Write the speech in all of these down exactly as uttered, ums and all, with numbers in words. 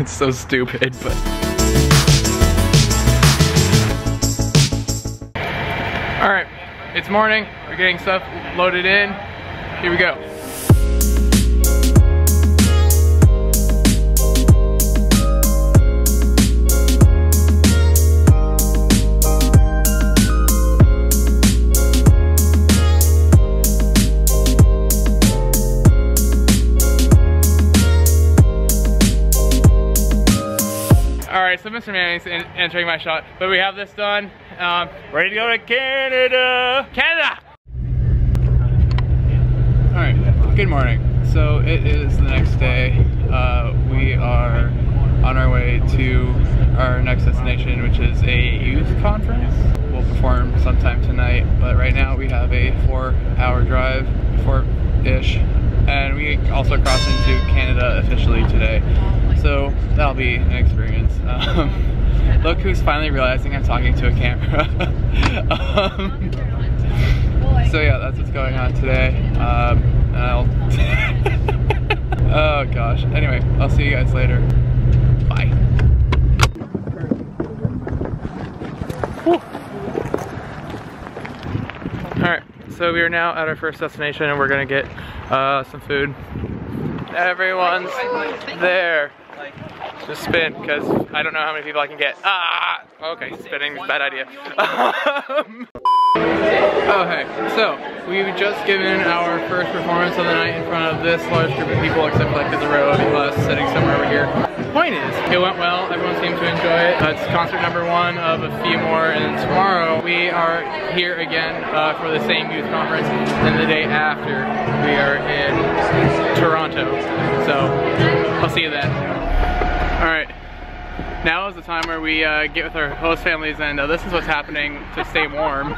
It's so stupid, but. All right, it's morning. We're getting stuff loaded in. Here we go. Alright, so Mister Manning's in, entering my shot, but we have this done. Um, ready to go to Canada! Canada! Alright, good morning. So it is the next day. Uh, we are on our way to our next destination, which is a youth conference. We'll perform sometime tonight, but right now we have a four hour drive, four-ish, and we also crossed into Canada officially today. So that'll be an experience. Um, look who's finally realizing I'm talking to a camera. um, so yeah, that's what's going on today. Um, and I'll oh gosh. Anyway, I'll see you guys later. Bye. Whew. All right, so we are now at our first destination, and we're gonna get uh, some food. Everyone's there. Just spin, because I don't know how many people I can get. Ah! Okay, spinning is a bad idea. Oh, hey. So, we've just given our first performance of the night in front of this large group of people, except like there's a row of us sitting somewhere over here. Point is, it went well. Everyone seemed to enjoy it. Uh, it's concert number one of a few more, and tomorrow we are here again uh, for the same youth conference, and the day after we are in Toronto. So, I'll see you then. Alright, now is the time where we uh, get with our host families, and uh, this is what's happening to stay warm.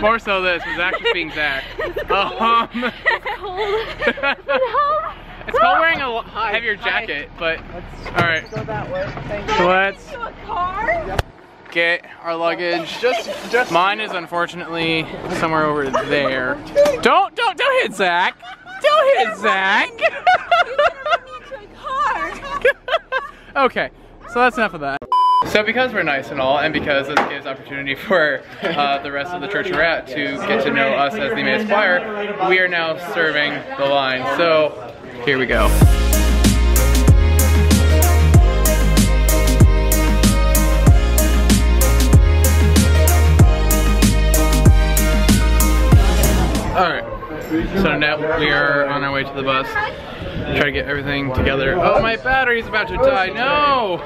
More so this, is actually being Zach. It's um, cold. It's cold. It's called wearing a heavier jacket, but alright. So let's get our luggage. Just, just Mine is unfortunately somewhere over there. Don't, don't, don't hit Zach! Don't hit Zach! Okay, so that's enough of that. So because we're nice and all, and because this gives opportunity for uh, the rest of the church we're at to get to know us as the Emmaus Choir, we are now serving the line. So here we go. All right, so now we are on our way to the bus. Try to get everything together. Oh, my battery's about to die. No!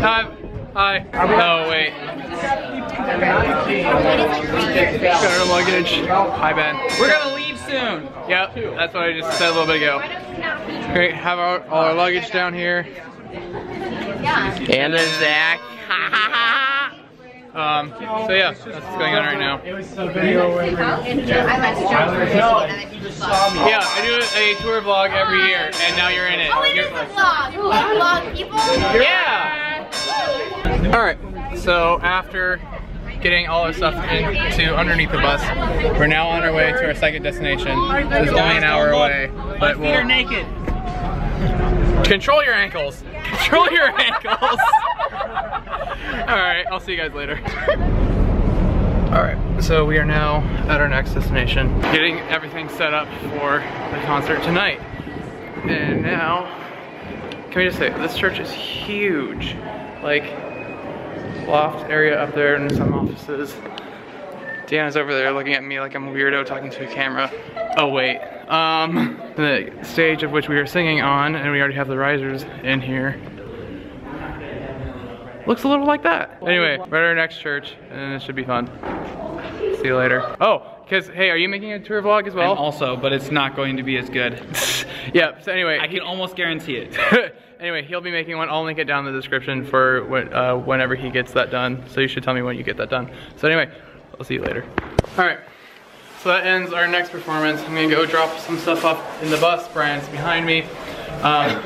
Hi. Hi. Oh, wait. Got our luggage. Hi, Ben. We're gonna leave soon. Yep, that's what I just said a little bit ago. Great, have our, all our luggage down here. And then Zach. Ha ha ha. Um, so yeah, that's what's going on right now. It was so big. Yeah, I do a, a tour vlog every year, and now you're in it. Oh, it is a vlog. Ooh, vlog people. Yeah. All right. So after getting all our stuff into underneath the bus, we're now on our way to our second destination. This is only an hour away, but we're naked. Control your ankles. Control your ankles. Alright, I'll see you guys later. Alright, so we are now at our next destination, getting everything set up for the concert tonight. And now, can we just say, this church is huge. Like, loft area up there and some offices. Deanna's over there looking at me like I'm a weirdo talking to a camera. Oh wait. Um, the stage of which we are singing on, and we already have the risers in here. Looks a little like that. Anyway, we're at our next church, and it should be fun. See you later. Oh, because, hey, are you making a tour vlog as well? I'm also, but it's not going to be as good. Yeah, so anyway. I can he, almost guarantee it. Anyway, he'll be making one. I'll link it down in the description for when, uh, whenever he gets that done. So you should tell me when you get that done. So anyway, I'll see you later. All right, so that ends our next performance. I'm gonna go drop some stuff off in the bus. Brian's behind me. Um,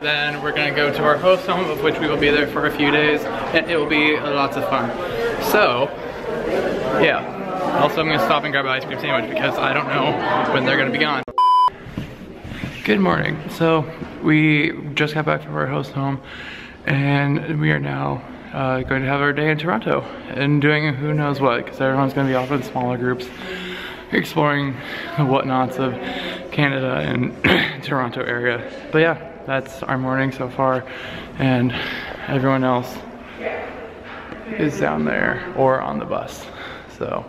then we're gonna go to our host home, of which we will be there for a few days, and it will be lots of fun. So, yeah. Also, I'm gonna stop and grab an ice cream sandwich because I don't know when they're gonna be gone. Good morning. So we just got back from our host home and we are now uh, going to have our day in Toronto and doing who knows what, because everyone's going to be off in smaller groups exploring the whatnots of Canada and Toronto area. But yeah, that's our morning so far, and everyone else is down there or on the bus. So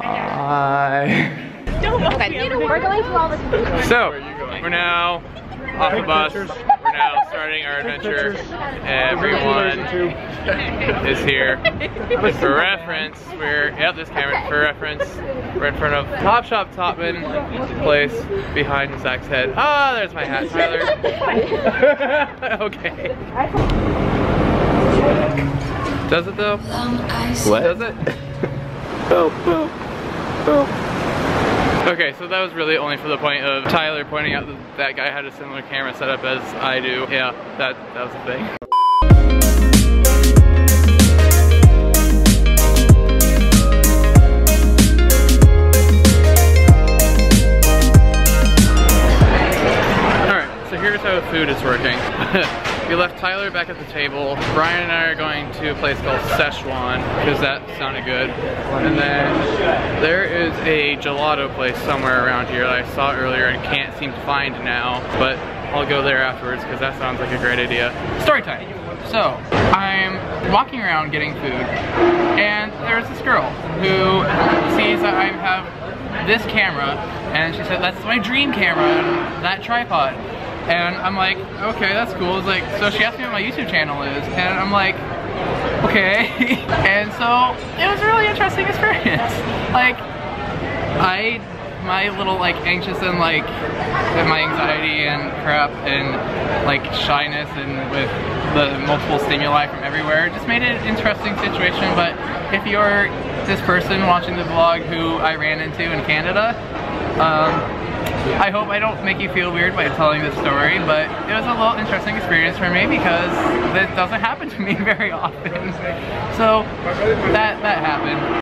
I... Don't look at me. We're going through all this. So, we're now off the bus. We're now starting our adventure. Everyone is here. But for reference, we're, yep, this camera, for reference, we're in front of Top Shop Topman, place behind Zach's head. Ah, oh, there's my hat, Tyler. Okay. Does it though? What? Does it? Oh, oh, oh. Okay, so that was really only for the point of Tyler pointing out that that guy had a similar camera setup as I do. Yeah, that, that was the thing. Alright, so here's how food is working. We left Tyler back at the table. Brian and I are going to a place called Szechuan, because that sounded good. And then there is a gelato place somewhere around here that I saw earlier and can't seem to find now, but I'll go there afterwards because that sounds like a great idea. Story time. So, I'm walking around getting food, and there's this girl who sees that I have this camera, and she said, that's my dream camera, that tripod. And I'm like, okay, that's cool. It's like, so she asked me what my YouTube channel is, and I'm like, okay. And so it was a really interesting experience. Like, I, my little like anxious and like my anxiety and crap and like shyness and with the multiple stimuli from everywhere just made it an interesting situation. But if you're this person watching the vlog who I ran into in Canada, um, I hope I don't make you feel weird by telling this story, but it was a little interesting experience for me because that doesn't happen to me very often. So that that happened.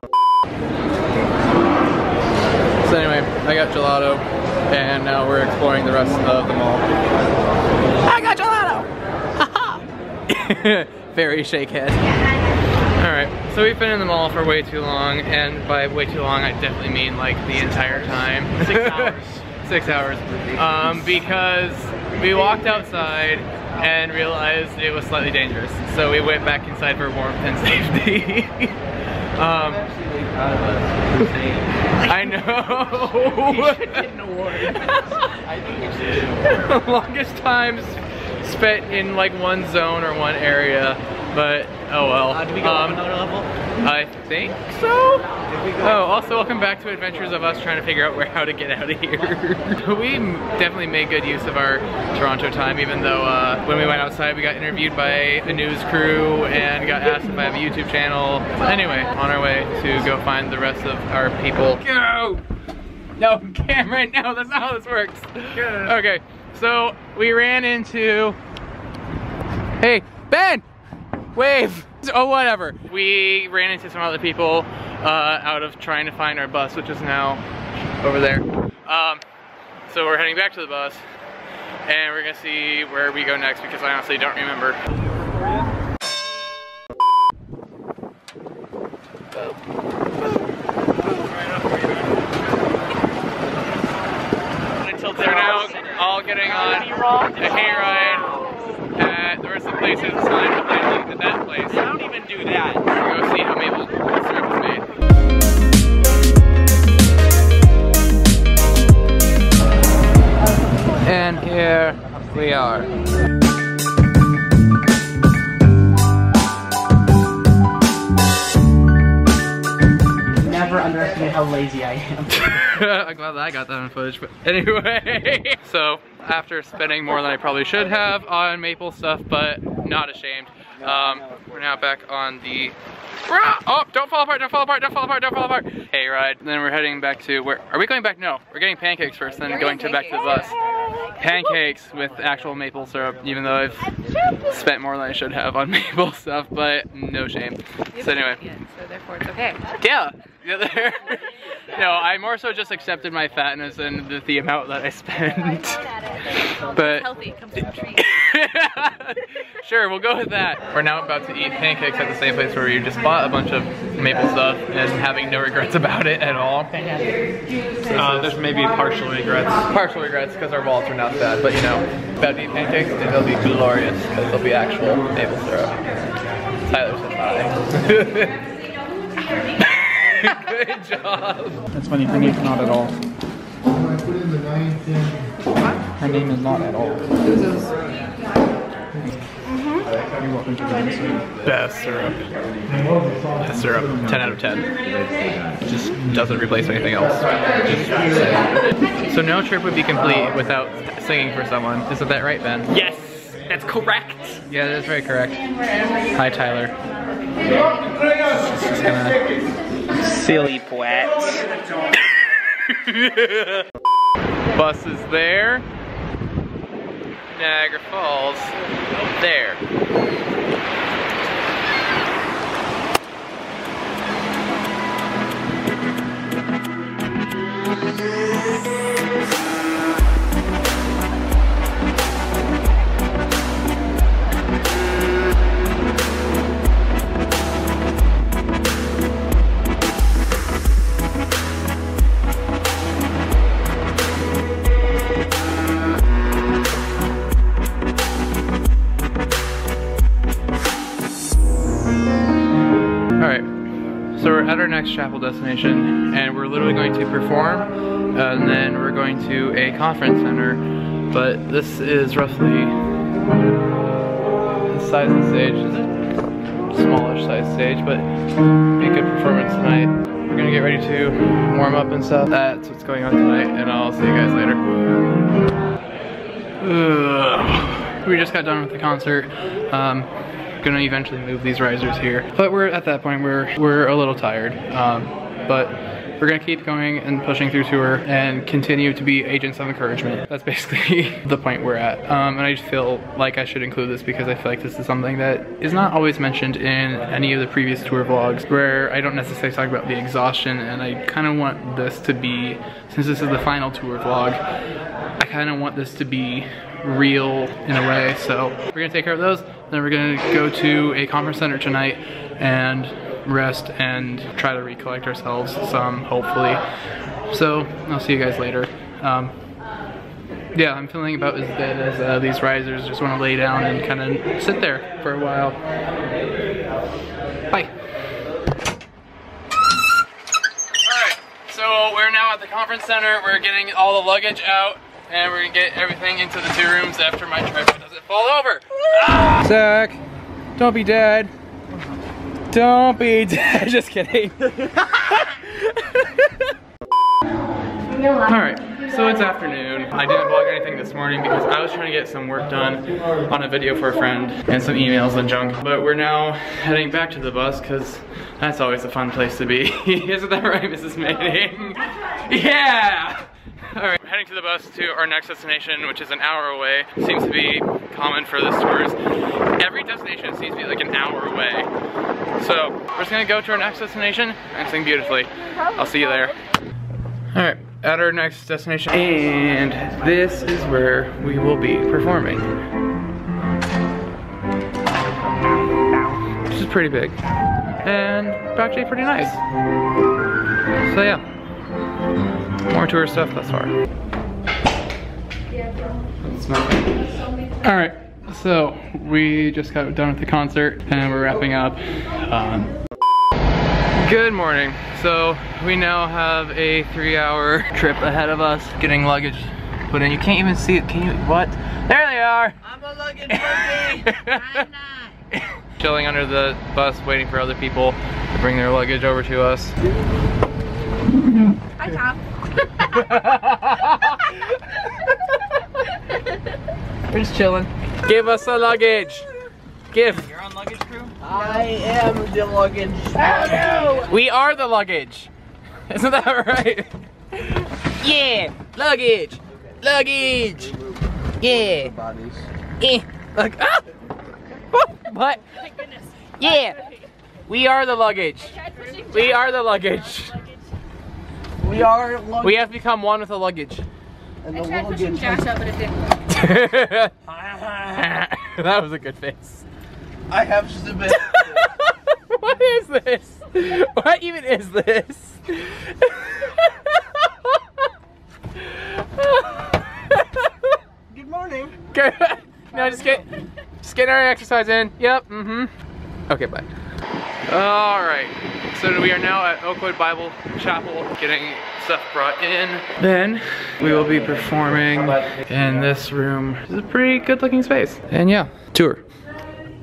So anyway, I got gelato, and now we're exploring the rest of the mall. I got gelato! Very shakehead. Alright, so we've been in the mall for way too long, and by way too long I definitely mean like the entire time. Six hours. Six hours. Um, because we walked outside and realized it was slightly dangerous. So we went back inside for warmth and safety. um, I know. You should get an award. I think you should. The longest time spent in like one zone or one area, but oh well. Uh, did we go um, up another level? I think so? Oh, also welcome back to adventures of us trying to figure out where how to get out of here. We definitely made good use of our Toronto time, even though uh, when we went outside we got interviewed by a news crew and got asked if I have a YouTube channel. Anyway, on our way to go find the rest of our people. Go! No, Cameron, no, that's not how this works. Okay, so we ran into... Hey, Ben! Wave! Oh, whatever. We ran into some other people uh, out of trying to find our bus, which is now over there. Um, so we're heading back to the bus, and we're gonna see where we go next because I honestly don't remember. They're now all getting on a hayride. Uh, there were some places signed, but they linked at that place. They don't even do that. We're gonna go see how maple syrup is made. And here we are. Never underestimate how lazy I am. I'm glad that I got that on footage, but anyway. So, after spending more than I probably should have on maple stuff, but not ashamed, um, we're now back on the... Oh, don't fall apart, don't fall apart, don't fall apart, don't fall apart! Hey, ride. Then we're heading back to where... Are we going back? No, we're getting pancakes first, then going to back to the bus. Pancakes with actual maple syrup, even though I've spent more than I should have on maple stuff, but no shame. So anyway. So therefore it's okay. Yeah! the other. No, I more so just accepted my fatness and the, the amount that I spent. But healthy comes from trees. Sure, we'll go with that. We're now about to eat pancakes at the same place where we just bought a bunch of maple stuff and having no regrets about it at all. Uh, there's maybe partial regrets. Partial regrets because our wallets are not bad, but you know, about to eat pancakes and they'll be glorious because they'll be actual maple syrup. Tyler says hi. Good job. That's funny, her name's not at all. Her name is not at all. This is... Mm-hmm. You're welcome to the best syrup. Best syrup. ten out of ten. It just doesn't replace anything else. Just so no trip would be complete without singing for someone. Isn't that right, Ben? Yes! That's correct! Yeah, that is very correct. Hi, Tyler. Just gonna... Silly poet. Bus is there. Niagara Falls. There. Next chapel destination, and we're literally going to perform and then we're going to a conference center, but this is roughly the size of the stage. It's a smallish size stage, but it'll be a good performance tonight. We're gonna get ready to warm up and stuff. That's what's going on tonight, and I'll see you guys later. Ugh. We just got done with the concert. um, Gonna eventually move these risers here, but we're at that point where we're a little tired, um, but we're gonna keep going and pushing through tour and continue to be agents of encouragement. That's basically the point we're at, um, and I just feel like I should include this because I feel like this is something that is not always mentioned in any of the previous tour vlogs, where I don't necessarily talk about the exhaustion, and I kind of want this to be, since this is the final tour vlog, I kind of want this to be real in a way. So we're gonna take care of those, then we're gonna go to a conference center tonight and rest and try to recollect ourselves some, hopefully. So I'll see you guys later. Um, yeah, I'm feeling about as dead as uh, these risers. Just want to lay down and kind of sit there for a while. Bye. Alright, so we're now at the conference center. We're getting all the luggage out, and we're gonna get everything into the two rooms after my trip doesn't fall over. Ah! Zach, don't be dead. Don't be dead. Just kidding. Alright, so it's afternoon. I didn't vlog anything this morning because I was trying to get some work done on a video for a friend and some emails and junk. But we're now heading back to the bus because that's always a fun place to be. Isn't that right, Missus Manning? Yeah! Alright, we're heading to the bus to our next destination, which is an hour away. Seems to be common for this tours. Every destination seems to be like an hour away. So, we're just gonna go to our next destination and sing beautifully. I'll see you there. Alright, at our next destination, and this is where we will be performing. This is pretty big, and actually pretty nice. So yeah. More tour stuff thus far. Alright, so we just got done with the concert and we're wrapping up. Um, good morning. So we now have a three hour trip ahead of us, getting luggage put in. You can't even see it. Can you? What? There they are! I'm a luggage monkey! I'm not! Chilling under the bus, waiting for other people to bring their luggage over to us. Hi, Tom. We're just chilling. Give us the luggage. Give. You're on luggage crew? I am the luggage. Oh, no. We are the luggage. Isn't that right? Yeah. Luggage. Luggage. Yeah. Yeah. Look. Ah! What? Yeah. We are the luggage. We are the luggage. We are luggage. We have become one with the luggage. And the I tried luggage. Pushing Josh up, but it didn't work. That was a good face. I have just a bit. What is this? What even is this? Good morning. Okay. No, just get, just getting our exercise in. Yep. Mm-hmm. Okay, bye. All right. So we are now at Oakwood Bible Chapel getting stuff brought in. Then we will be performing in this room. This is a pretty good looking space. And yeah, tour.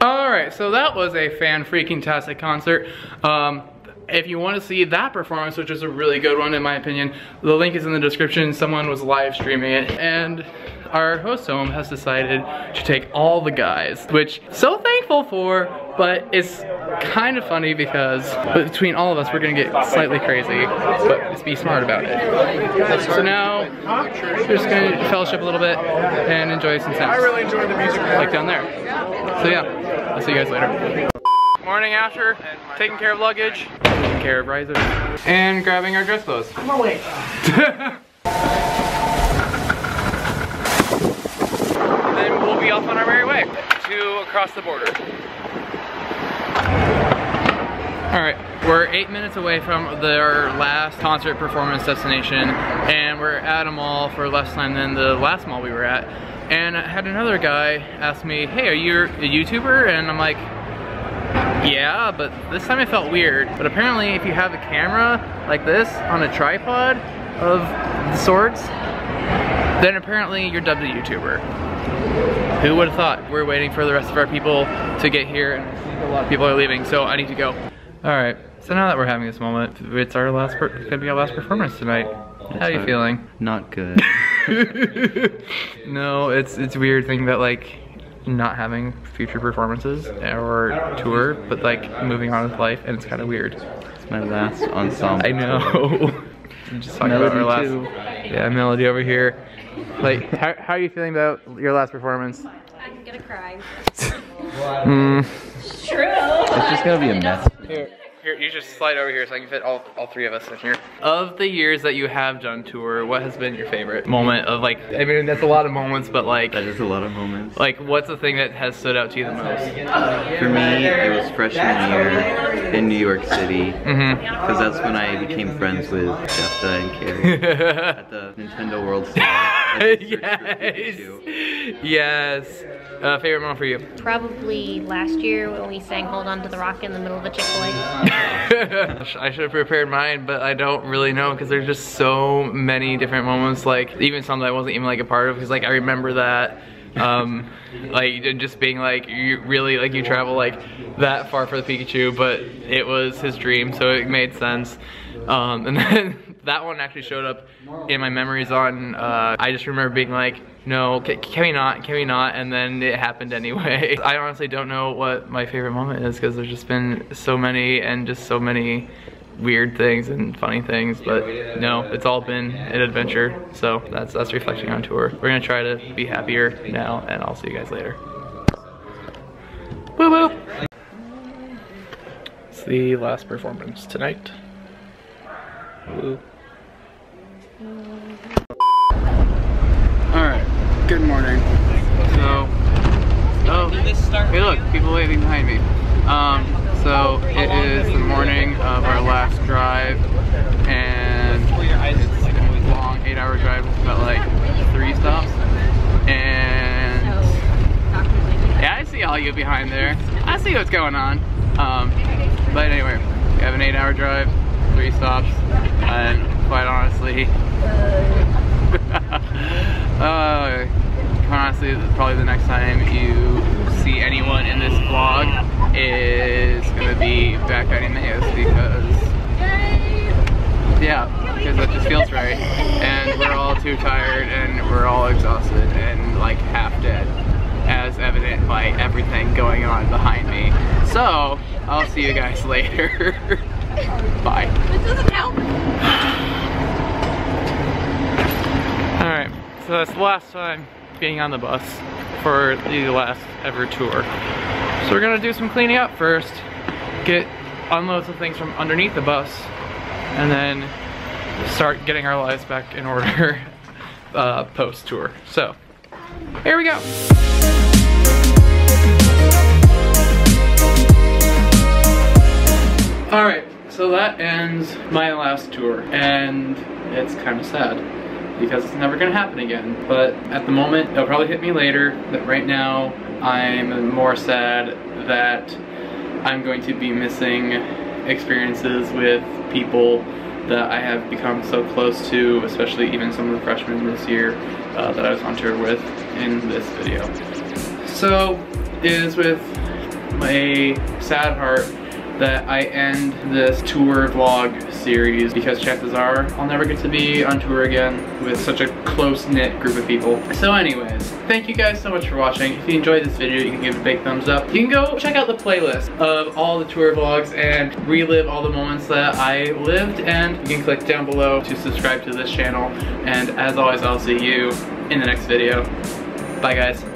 All right, so that was a fan-freaking-tastic concert. Um, if you want to see that performance, which is a really good one in my opinion, the link is in the description. Someone was live streaming it, and our host home has decided to take all the guys, which so thankful for, but it's kind of funny because between all of us, we're gonna get slightly crazy, but let's be smart about it. So now, we're just gonna fellowship a little bit and enjoy some sounds. I really enjoyed the music, like down there. So yeah, I'll see you guys later. Morning after, taking care of luggage, taking care of risers, and grabbing our dress clothes. I'm awake. Then we'll be off on our merry way to across the border. All right, we're eight minutes away from their last concert performance destination, and we're at a mall for less time than the last mall we were at. And I had another guy ask me, hey, are you a YouTuber? And I'm like, yeah, but this time it felt weird. But apparently if you have a camera like this on a tripod of the sorts, then apparently you're dubbed a YouTuber. Who would have thought? We're waiting for the rest of our people to get here, and a lot of people are leaving, so I need to go. Alright, so now that we're having this moment, it's our last per it's gonna be our last performance tonight. How are you feeling? Not good. No, it's it's weird thing that like not having future performances or tour, but like moving on with life, and it's kind of weird. It's my last ensemble. I know. I'm just talking melody about our too. last, yeah, Melody over here. Like, how, how are you feeling about your last performance? I'm gonna cry. mm. It's true. It's just gonna be a mess. Here, here, you just slide over here so I can fit all, all three of us in here. Of the years that you have done tour, what has been your favorite moment of like, I mean, that's a lot of moments, but like. That is a lot of moments. Like, what's the thing that has stood out to you the most? For me, it was freshman year in New York City. Mm-hmm. Because that's when I became friends with Jephtha and Carrie at the Nintendo World Cup. Yes. Yes. Uh, favorite moment for you? Probably last year when we sang "Hold On to the Rock" in the middle of a Chick-fil-A. I should have prepared mine, but I don't really know because there's just so many different moments. Like even some that I wasn't even like a part of, because like I remember that. Um, like just being like, you really like you travel like that far for the Pikachu, but it was his dream, so it made sense. Um, and then that one actually showed up in my memories on, uh, I just remember being like, no, can, can we not, can we not, and then it happened anyway. I honestly don't know what my favorite moment is because there's just been so many and just so many weird things and funny things, but no, it's all been an adventure. So that's that's reflecting on tour. We're gonna try to be happier now, and I'll see you guys later. Woo woo! It's the last performance tonight. Woo. All right. Good morning. So, oh, hey, look, people waving behind me. Um. So it is the morning of our last drive, and it's a long eight hour drive, about like three stops, and yeah, I see all you behind there. I see what's going on. Um, but anyway, we have an eight hour drive, three stops, and quite honestly, uh, honestly, probably the next time you see anyone in this vlog is gonna be back at Emmaus, because yeah, because that just feels right, and we're all too tired, and we're all exhausted, and like half dead, as evident by everything going on behind me. So I'll see you guys later. Bye. This doesn't help. All right, so that's the last time being on the bus for the last ever tour. So we're gonna do some cleaning up first, get unload some things from underneath the bus, and then start getting our lives back in order uh, post-tour. So, here we go. Alright, so that ends my last tour, and it's kind of sad because it's never going to happen again. But at the moment, it'll probably hit me later, that right now I'm more sad that I'm going to be missing experiences with people that I have become so close to, especially even some of the freshmen this year uh, that I was on tour with in this video. So it is with a sad heart that I end this tour vlog series, because chances are I'll never get to be on tour again with such a close-knit group of people. So anyways, thank you guys so much for watching. If you enjoyed this video, you can give it a big thumbs up. You can go check out the playlist of all the tour vlogs and relive all the moments that I lived, and you can click down below to subscribe to this channel. And as always, I'll see you in the next video. Bye guys.